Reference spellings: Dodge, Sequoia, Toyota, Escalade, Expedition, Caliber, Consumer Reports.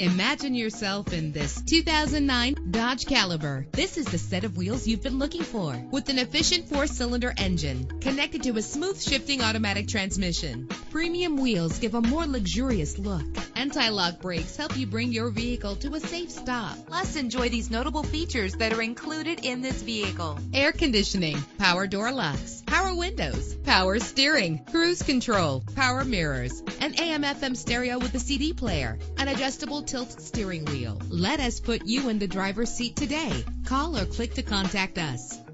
Imagine yourself in this 2009 Dodge Caliber. This is the set of wheels you've been looking for, with an efficient 4-cylinder engine connected to a smooth shifting automatic transmission. Premium wheels give a more luxurious look. Anti-lock brakes help you bring your vehicle to a safe stop. Plus, enjoy these notable features that are included in this vehicle: air conditioning, power door locks, power windows, power steering, cruise control, power mirrors, an AM/FM stereo with a CD player, an adjustable tilt steering wheel. Let us put you in the driver's seat today. Call or click to contact us.